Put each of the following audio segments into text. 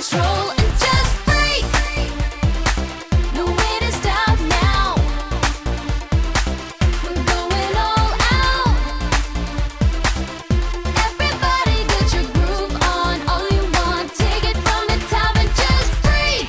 control and just freak. No way to stop now. We're going all out. Everybody get your groove on, all you want. Take it from the top and just freak.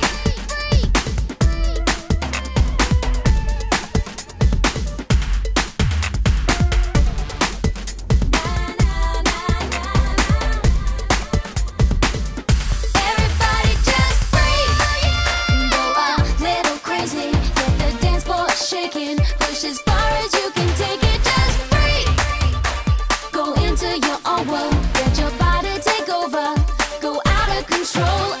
Shaking, push as far as you can take it, just freak. Go into your own world, let your body take over, go out of control.